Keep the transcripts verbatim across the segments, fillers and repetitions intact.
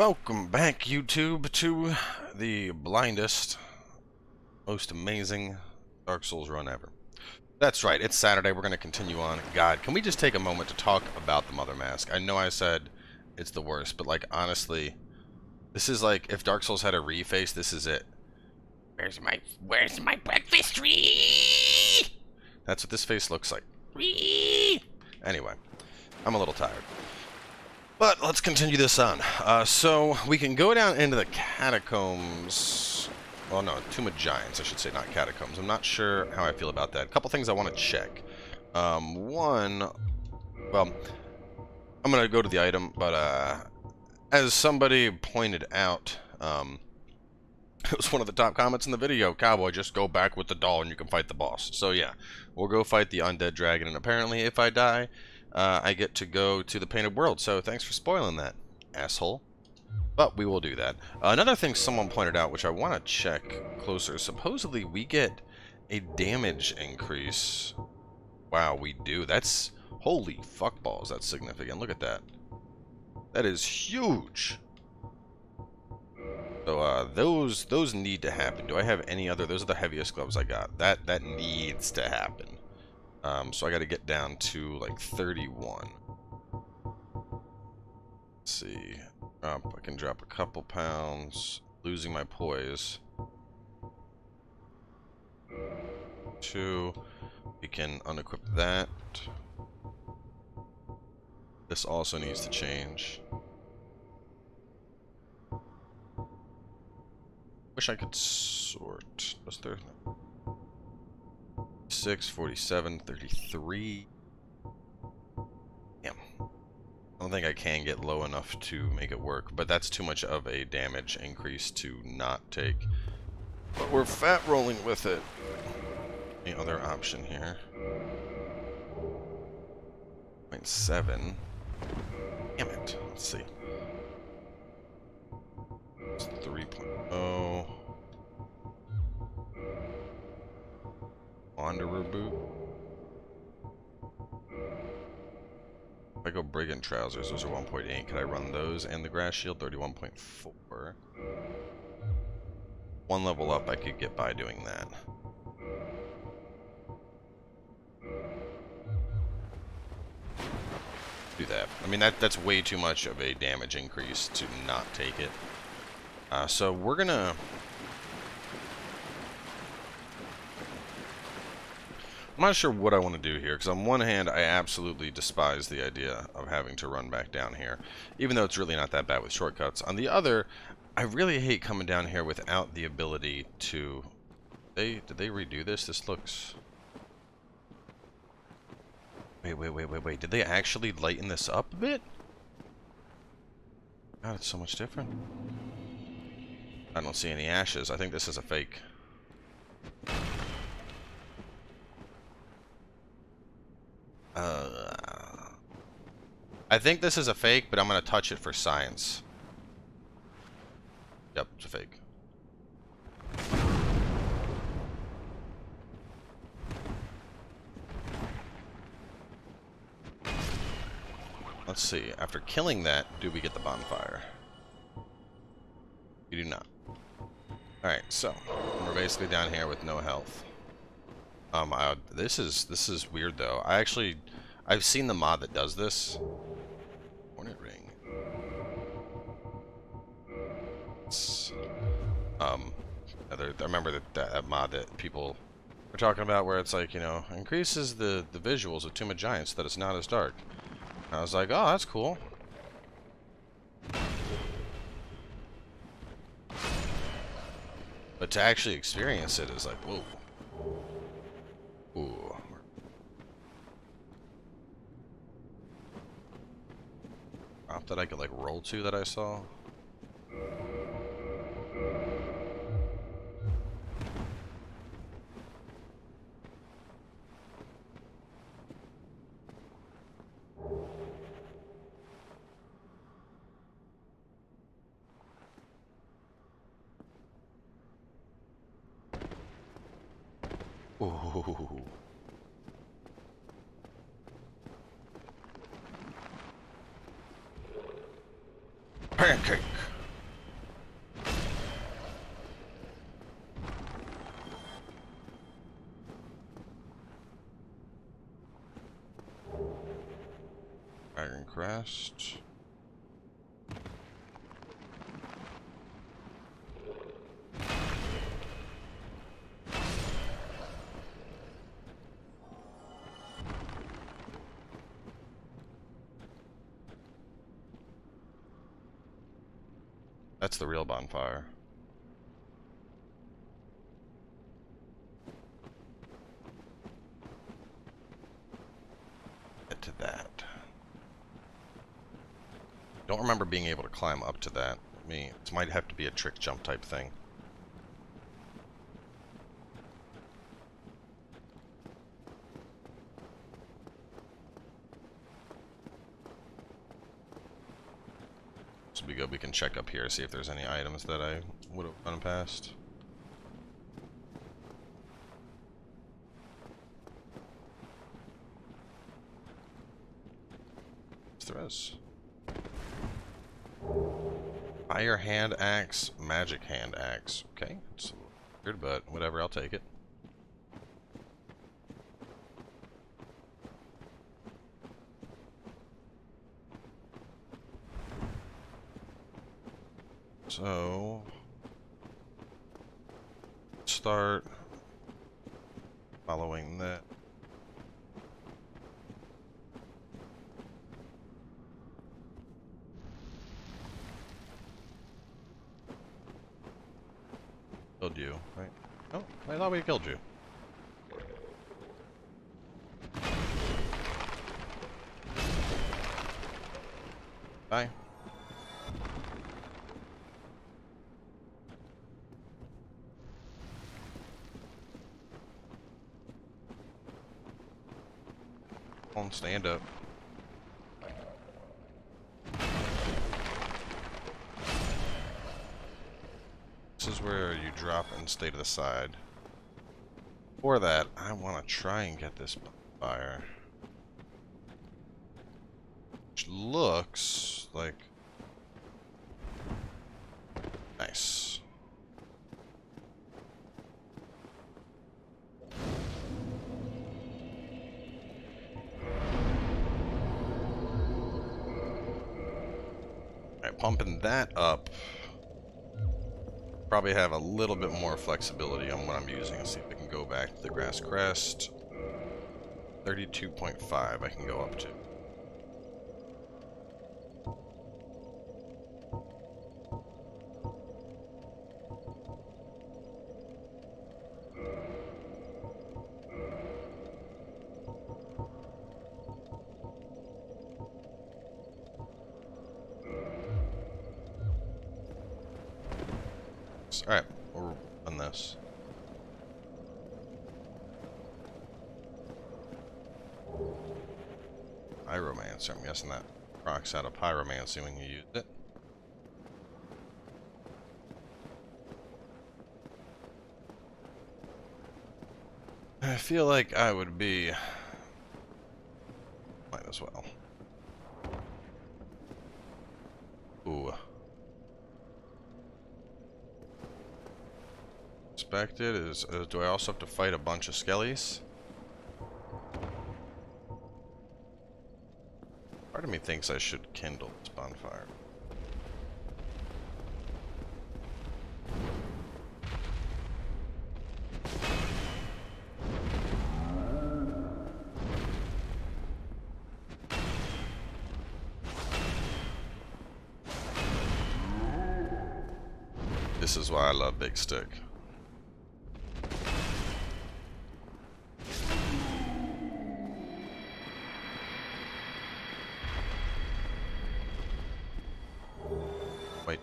Welcome back, YouTube, to the blindest, most amazing Dark Souls run ever. That's right, it's Saturday, we're going to continue on. God, can we just take a moment to talk about the Mother Mask? I know I said it's the worst, but, like, honestly, this is like, if Dark Souls had a reface, this is it. Where's my, where's my breakfast tree? That's what this face looks like. Wee! Anyway, I'm a little tired. But let's continue this on. Uh, so we can go down into the catacombs. Well, no, Tomb of Giants, I should say, not catacombs. I'm not sure how I feel about that. A couple things I want to check. Um, one, well, I'm going to go to the item, but uh, as somebody pointed out, um, it was one of the top comments in the video, Cowboy, just go back with the doll and you can fight the boss. So yeah, we'll go fight the undead dragon, and apparently if I die, Uh, I get to go to the Painted World, so thanks for spoiling that, asshole. But we will do that. Uh, another thing someone pointed out, which I want to check closer, supposedly we get a damage increase. Wow, we do. That's... holy fuckballs, that's significant. Look at that. That is huge! So, uh, those, those need to happen. Do I have any other? Those are the heaviest gloves I got. That, that needs to happen. Um, so I gotta get down to, like, thirty-one. Let's see. Oh, I can drop a couple pounds. Losing my poise. Two. We can unequip that. This also needs to change. Wish I could sort. What's there? six, forty-seven, thirty-three. Damn. I don't think I can get low enough to make it work, but that's too much of a damage increase to not take. But we're fat rolling with it. The other option here. zero point seven. Damn it. Let's see. It's three point oh. Wanderer boot. If I go brigand trousers, those are one point eight. Could I run those and the grass shield? thirty-one point four. One level up, I could get by doing that. Do that. I mean, that that's way too much of a damage increase to not take it. Uh, so we're gonna. I'm not sure what I want to do here, because on one hand, I absolutely despise the idea of having to run back down here, even though it's really not that bad with shortcuts. On the other, I really hate coming down here without the ability to... They Did they redo this? This looks... Wait, wait, wait, wait, wait. Did they actually lighten this up a bit? God, it's so much different. I don't see any ashes. I think this is a fake. Uh, I think this is a fake, but I'm going to touch it for science. Yep, it's a fake. Let's see. After killing that, do we get the bonfire? You do not. Alright, so we're basically down here with no health. Um, I, this is this is weird though. I actually, I've seen the mod that does this. Hornet ring. It's, um, I remember that, that that mod that people were talking about, where it's like, you know, increases the the visuals of Tomb of Giants so that it's not as dark. And I was like, oh, that's cool. But to actually experience it is like, whoa. Ooh. Prop that I could like roll to that I saw. Ooh. Pancake. Crest. That's the real bonfire. Get to that. Don't remember being able to climb up to that. I mean, it might have to be a trick jump type thing. We can check up here, see if there's any items that I would have gone past. What's the res? Fire hand axe, magic hand axe. Okay, it's weird, but whatever, I'll take it. So, start following that. Killed you, right? Oh, I thought we killed you. Bye. Stand up. This is where you drop and stay to the side. For that, I want to try and get this fire, which looks like nice. Pumping that up, probably have a little bit more flexibility on what I'm using. Let's see if I can go back to the Grass Crest. thirty-two point five I can go up to. Alright, we'll run this. Pyromancer, I'm guessing that rocks out of pyromancy when you use it. I feel like I would be... might as well. Ooh. Expected is, uh, do I also have to fight a bunch of skellies? Part of me thinks I should kindle this bonfire. This is why I love Big Stick.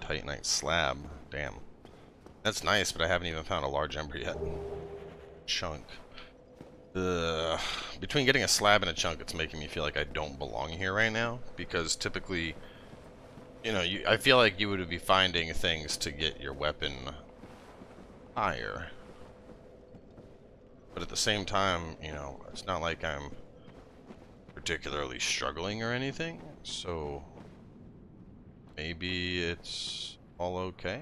Titanite slab. Damn. That's nice, but I haven't even found a large ember yet. Chunk. Ugh. Between getting a slab and a chunk, it's making me feel like I don't belong here right now. Because typically, you know, you, I feel like you would be finding things to get your weapon higher. But at the same time, you know, it's not like I'm particularly struggling or anything. So... maybe it's all okay?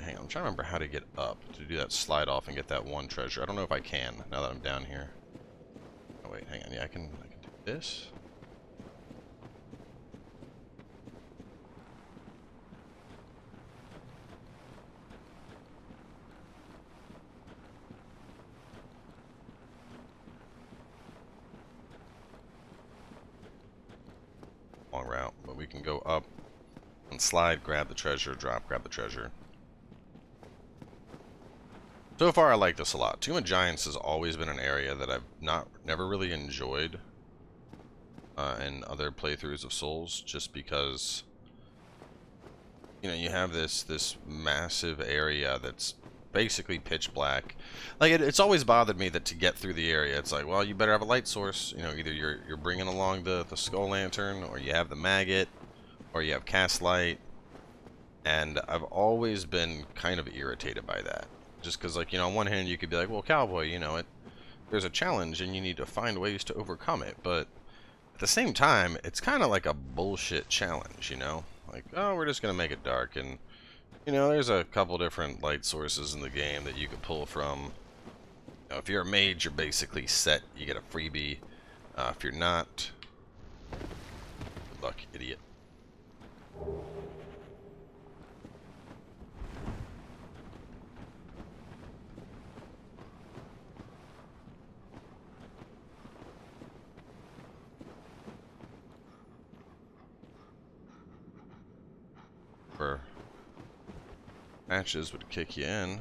Hang on, I'm trying to remember how to get up to do that slide off and get that one treasure. I don't know if I can now that I'm down here. Oh wait, hang on, yeah, I can I can do this. can go up and slide, grab the treasure, drop, grab the treasure. So far, I like this a lot. Tomb of Giants has always been an area that I've not, never really enjoyed uh, in other playthroughs of Souls, just because, you know, you have this this massive area that's basically pitch black. Like it, it's always bothered me that to get through the area, it's like, well, you better have a light source. You know, either you're you're bringing along the the Skull Lantern, or you have the Maggot, or you have cast light. And I've always been kind of irritated by that. Just because, like, you know, on one hand you could be like, well, Cowboy, you know, it, there's a challenge and you need to find ways to overcome it. But at the same time, it's kind of like a bullshit challenge, you know? Like, oh, we're just going to make it dark. And, you know, there's a couple different light sources in the game that you can pull from. You know, if you're a mage, you're basically set. You get a freebie. Uh, if you're not, good luck, idiot. Matches would kick you in.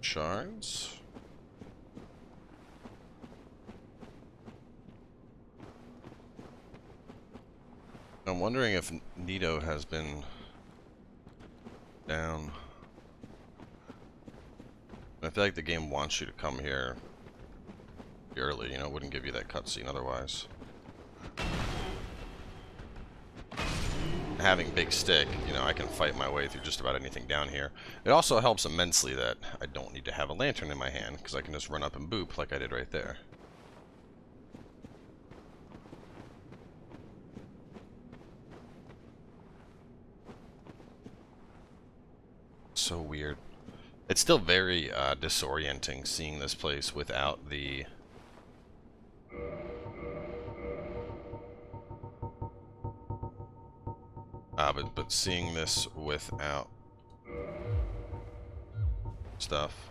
Shards. I'm wondering if Nito has been down. I feel like the game wants you to come here early, you know, it wouldn't give you that cutscene otherwise. Having big stick, you know, I can fight my way through just about anything down here. It also helps immensely that I don't need to have a lantern in my hand, because I can just run up and boop like I did right there. So weird. It's still very uh, disorienting seeing this place without the Uh, but, but seeing this without stuff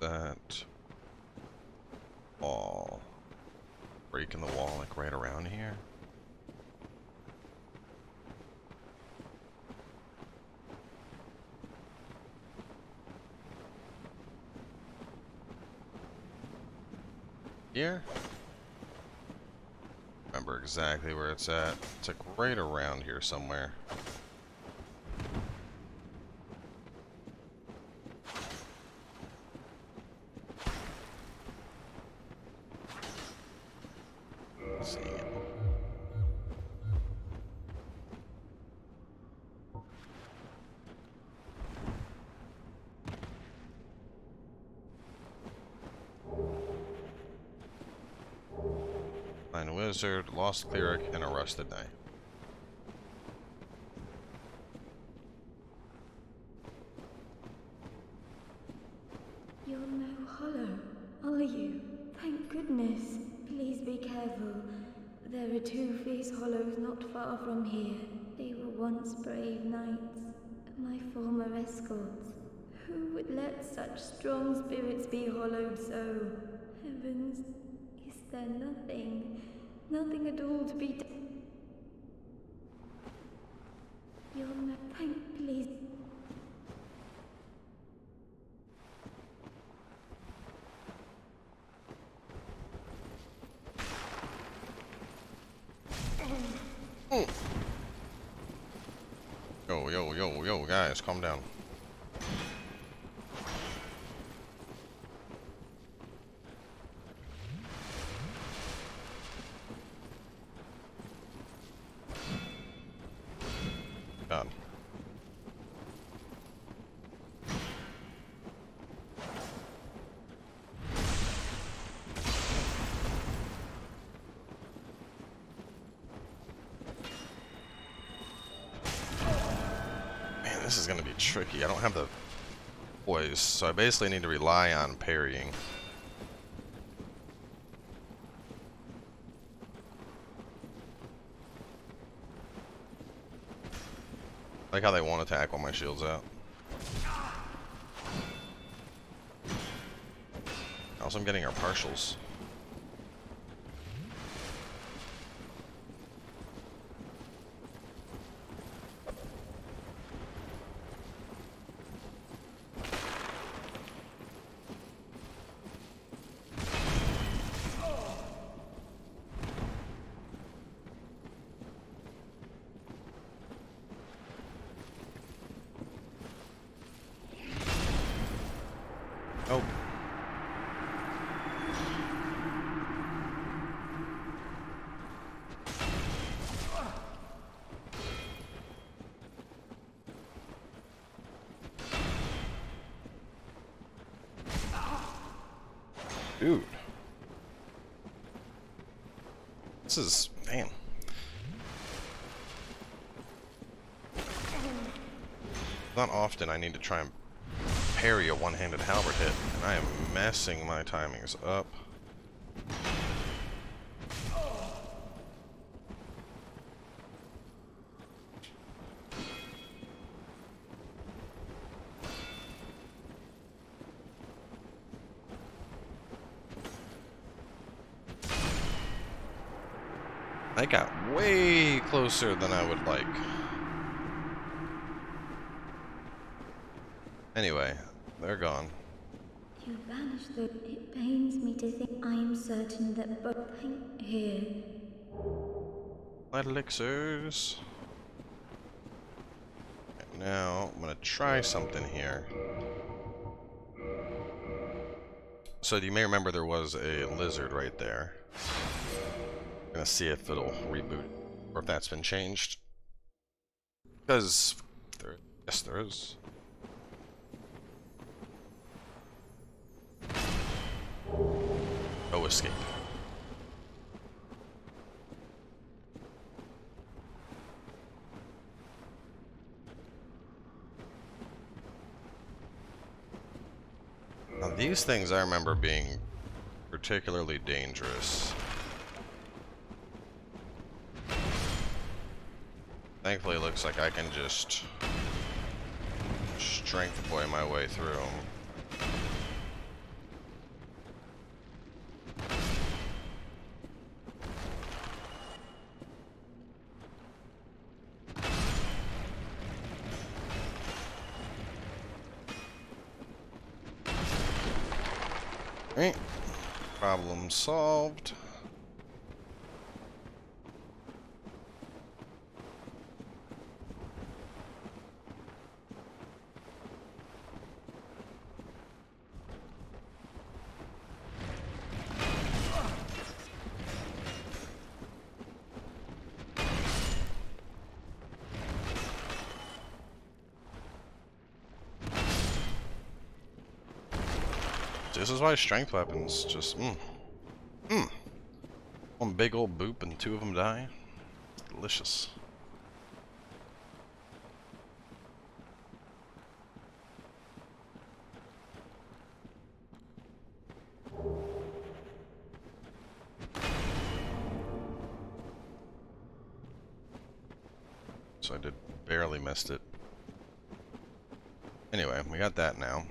that all breaking the wall like right around here. Here? Remember exactly where it's at. It's like right around here somewhere. See it. Wizard, lost cleric, and a rusted knife. You're no hollow, are you? Thank goodness. Please be careful. There are two fierce hollows not far from here. They were once brave knights, my former escorts. Who would let such strong spirits be hollowed so? Heavens, is there nothing? Nothing at all to be done. You're no thank, please. Mm. Yo, yo, yo, yo, guys, calm down. This is going to be tricky. I don't have the poise, so I basically need to rely on parrying. I like how they won't attack while my shield's out. Also, I'm getting our partials. Dude. This is... damn. Not often I need to try and parry a one-handed halberd hit, and I am messing my timings up. I got way closer than I would like. Anyway, they're gone. You vanished, though it pains me to think I am certain that both ain't here. Light elixirs. Right, now, I'm gonna try something here. So you may remember there was a lizard right there. I'm gonna see if it'll reboot, or if that's been changed. Because, there, yes there is. Oh, escape. Now, these things I remember being particularly dangerous. Thankfully, it looks like I can just strength boy my way through them. Right. Problem solved. This is why strength weapons just, mmm, mmm. One big old boop and two of them die. It's delicious. So I did barely missed it. Anyway, we got that now.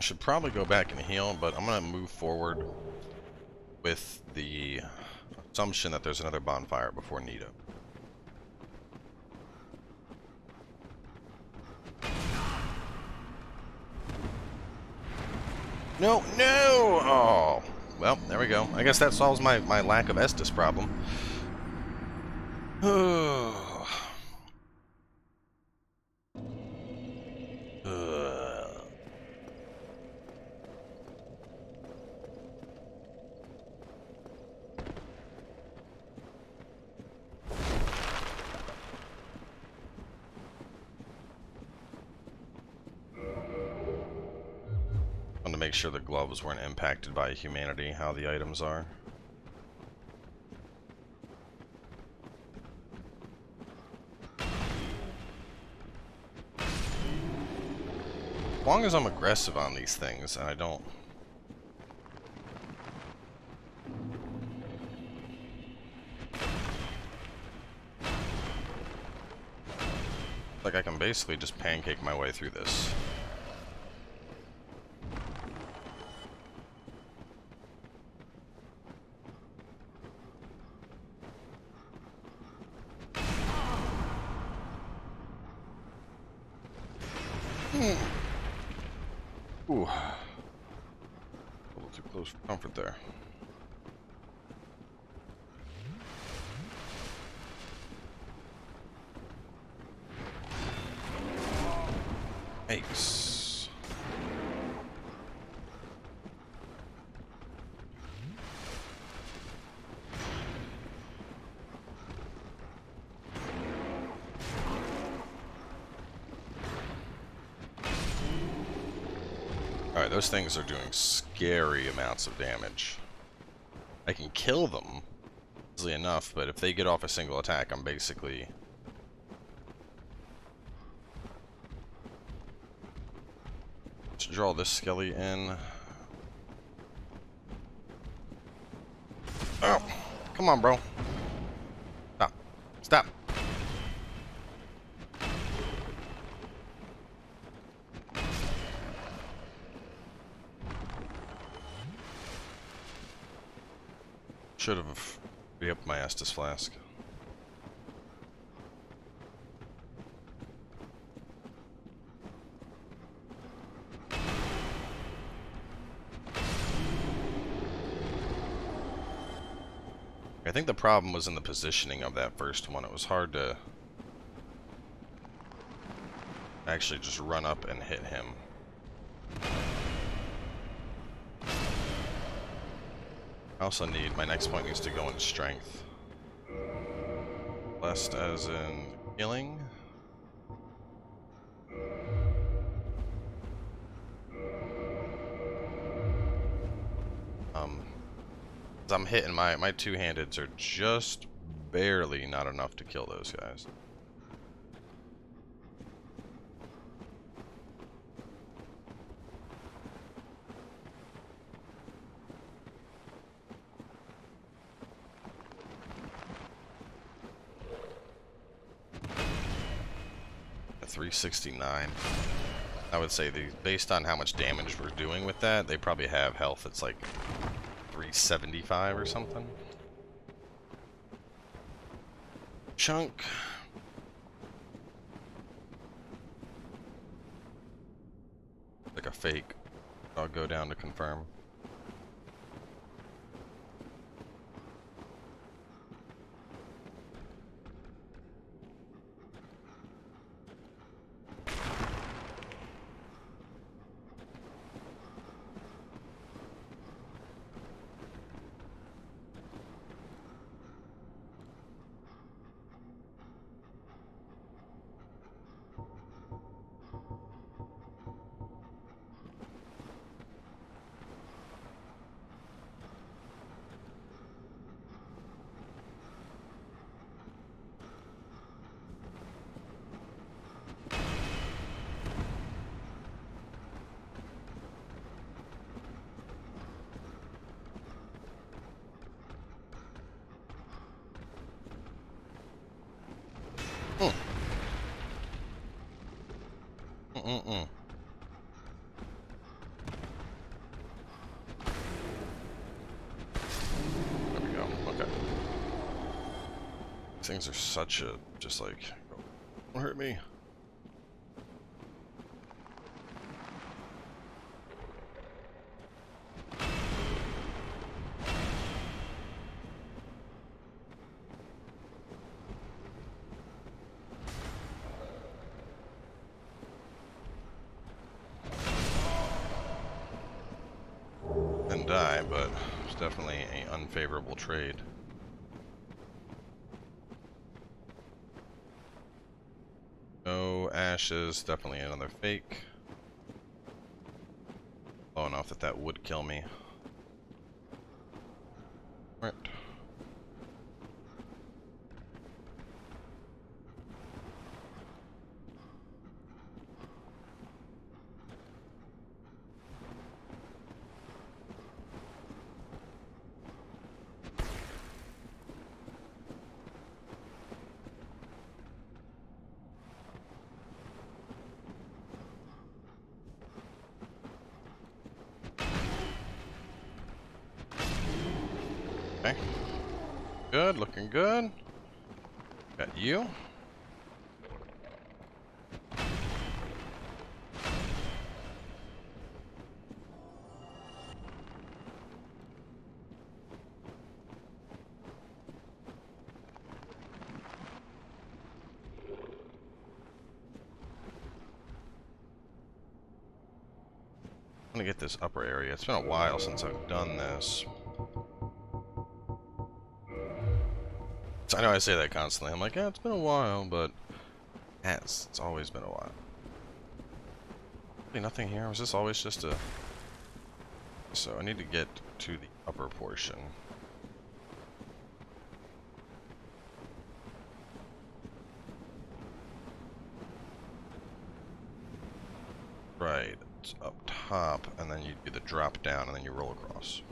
Should probably go back and heal, but I'm gonna move forward with the assumption that there's another bonfire before Nito. No, no! Oh, well, there we go. I guess that solves my, my lack of Estus problem. Make sure the gloves weren't impacted by humanity, how the items are. As long as I'm aggressive on these things, and I don't... like, I can basically just pancake my way through this. Ooh, a little too close for comfort there. Aches. boy, those things are doing scary amounts of damage. I can kill them easily enough, but if they get off a single attack, I'm basically... Let's draw this skelly in. Oh, come on, bro. Stop. Stop. Should have be up my Estus flask. I think the problem was in the positioning of that first one. It was hard to actually just run up and hit him. I also need, my next point needs to go into strength. Blessed as in healing. Um, I'm hitting, my, my two-handeds are just barely not enough to kill those guys. three sixty-nine. I would say, the, based on how much damage we're doing with that, they probably have health that's like three seventy-five or something. Chunk. Like a fake. I'll go down to confirm. Mm-mm. There we go. Okay. These things are such a just like don't hurt me. Die, but it's definitely an unfavorable trade. No ashes, definitely another fake. Low enough that that would kill me. All right. Good, looking good. Got you. I'm gonna get this upper area. It's been a while since I've done this. I know I say that constantly. I'm like, yeah, it's been a while, but yes, it's always been a while. Really nothing here. Was this always just a So I need to get to the upper portion. Right, it's up top, and then you do the drop down, and then you roll across.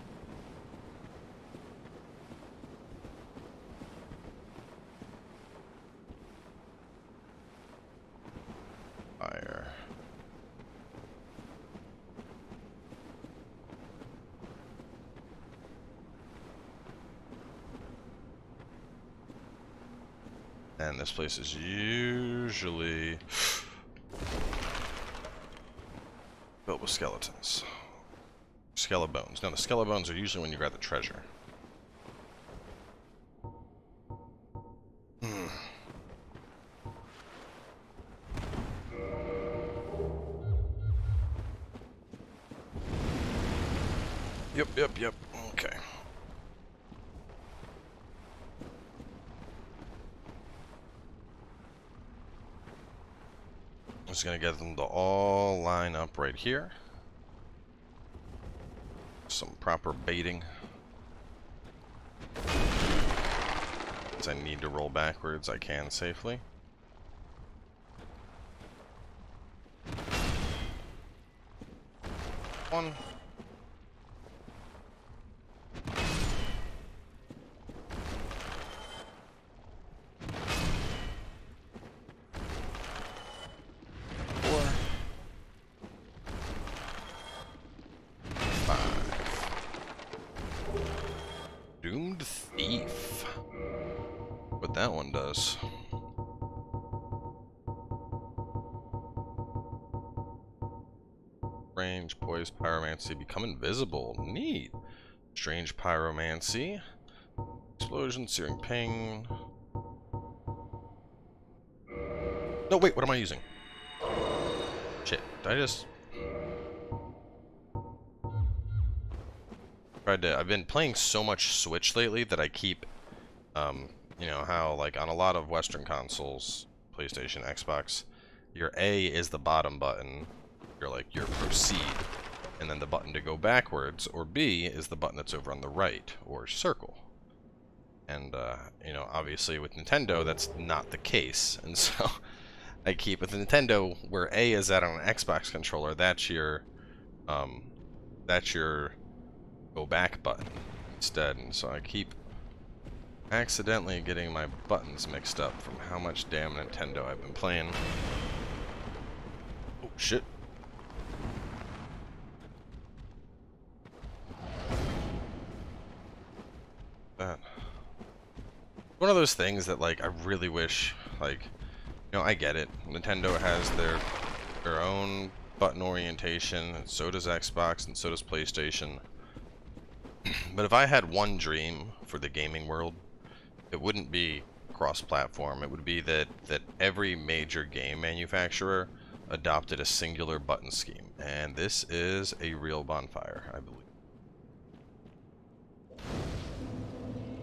Fire. And this place is usually built with skeletons. Skelebones. Now the skelebones are usually when you grab the treasure. Hmm. Yep, yep, yep. Okay. Just gonna get them to all line up right here. Some proper baiting. Since I need to roll backwards, I can safely. One. Strange poise pyromancy become invisible. Neat. Strange pyromancy. Explosion, searing ping. No, wait, what am I using? Shit, did I just tried to I've been playing so much Switch lately that I keep um you know how like on a lot of Western consoles, PlayStation, Xbox, your A is the bottom button. You're like your proceed, and then the button to go backwards, or B is the button that's over on the right, or circle. And uh, you know, obviously with Nintendo that's not the case, and so I keep with Nintendo where A is at on an Xbox controller. That's your, um, that's your go back button instead, and so I keep accidentally getting my buttons mixed up from how much damn Nintendo I've been playing. Oh shit. That. One of those things that, like, I really wish, like, you know, I get it. Nintendo has their their own button orientation, and so does Xbox, and so does PlayStation. But if I had one dream for the gaming world, it wouldn't be cross-platform. It would be that that every major game manufacturer adopted a singular button scheme, and this is a real bonfire, I believe.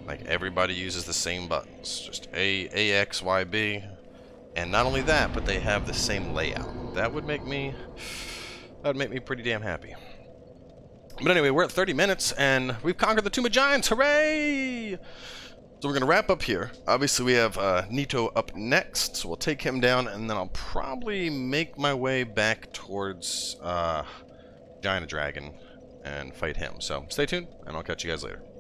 Like, everybody uses the same buttons, just A, A, X, Y, B. And not only that, but they have the same layout. That would make me, that would make me pretty damn happy. But anyway, we're at thirty minutes, and we've conquered the Tomb of Giants, hooray! So we're gonna wrap up here. Obviously we have uh, Nito up next, so we'll take him down, and then I'll probably make my way back towards uh, Giant Dragon and fight him. So stay tuned, and I'll catch you guys later.